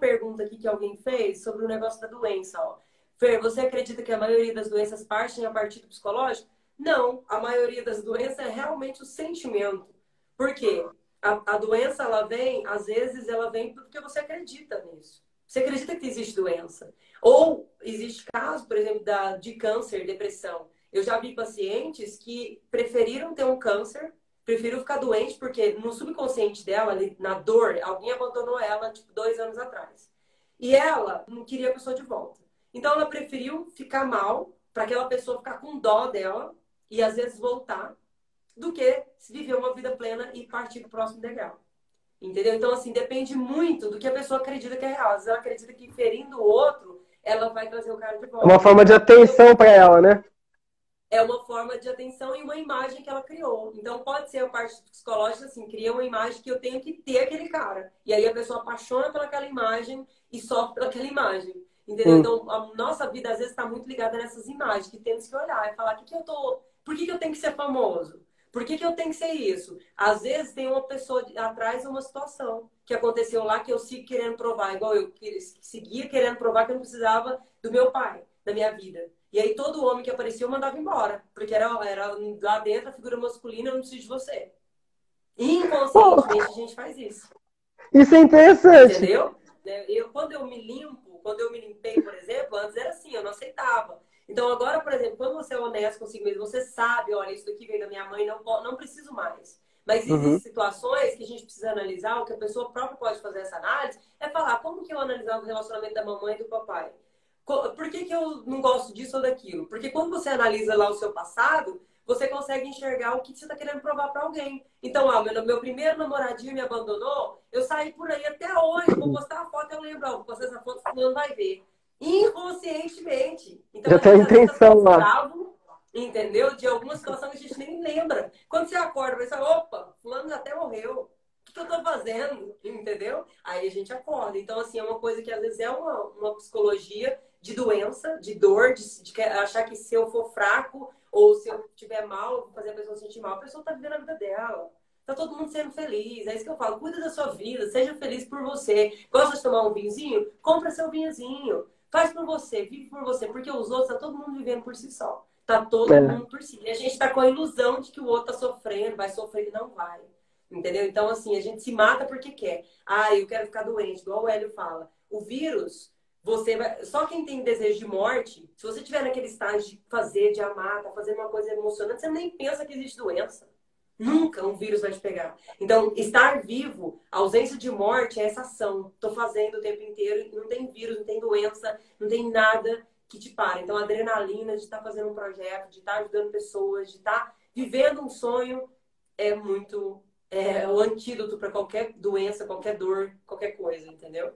pergunta aqui que alguém fez sobre o negócio da doença. Ó. Fer, você acredita que a maioria das doenças partem a partir do psicológico? Não, a maioria das doenças é realmente o sentimento. Por quê? A doença, ela vem, às vezes, ela vem porque você acredita nisso. Você acredita que existe doença. Ou existe caso, por exemplo, de câncer, depressão. Eu já vi pacientes que preferiram ter um câncer, preferiram ficar doente, porque no subconsciente dela, na dor, alguém abandonou ela, tipo, 2 anos atrás. E ela não queria a pessoa de volta. Então, ela preferiu ficar mal, para aquela pessoa ficar com dó dela, e às vezes voltar, do que viver uma vida plena e partir para o próximo degrau. Entendeu? Então, assim, depende muito do que a pessoa acredita que é real. Às vezes ela acredita que ferindo o outro, ela vai trazer o cara de volta. É uma forma de atenção para ela, né? É uma forma de atenção e uma imagem que ela criou. Então, pode ser a parte psicológica, assim, cria uma imagem que eu tenho que ter aquele cara. E aí a pessoa apaixona pelaquela imagem e sofre pelaquela imagem. Entendeu? Então, a nossa vida, às vezes, está muito ligada nessas imagens, que temos que olhar e falar, por que que eu tenho que ser famoso? Por que que eu tenho que ser isso? Às vezes tem uma pessoa atrás de uma situação que aconteceu lá que eu sigo querendo provar, igual eu seguia querendo provar que eu não precisava do meu pai, da minha vida. E aí todo homem que aparecia eu mandava embora, porque era lá dentro a figura masculina, eu não preciso de você. E inconscientemente a gente faz isso. Isso é interessante. Entendeu? Quando eu me limpei, por exemplo, antes era assim, eu não aceitava. Então, agora, por exemplo, quando você é honesto consigo mesmo, você sabe, olha, isso daqui veio da minha mãe, não preciso mais. Mas existem situações que a gente precisa analisar, o que a pessoa própria pode fazer essa análise, é falar, como que eu analisava o relacionamento da mamãe e do papai? Por que que eu não gosto disso ou daquilo? Porque quando você analisa lá o seu passado, você consegue enxergar o que você está querendo provar para alguém. Então, meu primeiro namoradinho me abandonou, eu saí por aí até hoje, vou postar a foto, eu lembro, vou postar essa foto, não vai ver. Inconscientemente. Então, já tem intenção lá. Bravo, entendeu? De alguma situação que a gente nem lembra. Quando você acorda, você fala, opa, fulano até morreu. O que que eu tô fazendo? Entendeu? Aí a gente acorda. Então, assim, é uma coisa que às vezes é uma psicologia de doença, de dor, de achar que se eu for fraco ou se eu tiver mal, vou fazer a pessoa sentir mal. A pessoa tá vivendo a vida dela. Tá todo mundo sendo feliz. É isso que eu falo. Cuida da sua vida. Seja feliz por você. Gosta de tomar um vinhozinho? Compra seu vinhozinho. Faz por você, vive por você, porque os outros, tá todo mundo vivendo por si só. Tá todo mundo por si. E a gente tá com a ilusão de que o outro tá sofrendo, vai sofrer e não vai. Entendeu? Então, assim, a gente se mata porque quer. Ah, eu quero ficar doente, igual o Hélio fala. O vírus, você vai... Só quem tem desejo de morte, se você tiver naquele estágio de fazer, de amar, tá fazendo uma coisa emocionante, você nem pensa que existe doença. Nunca um vírus vai te pegar. Então, estar vivo, a ausência de morte é essa ação. Tô fazendo o tempo inteiro, não tem vírus, não tem doença, não tem nada que te pare. Então, a adrenalina de estar fazendo um projeto, de estar ajudando pessoas, de estar vivendo um sonho é muito... É o antídoto para qualquer doença, qualquer dor, qualquer coisa, entendeu?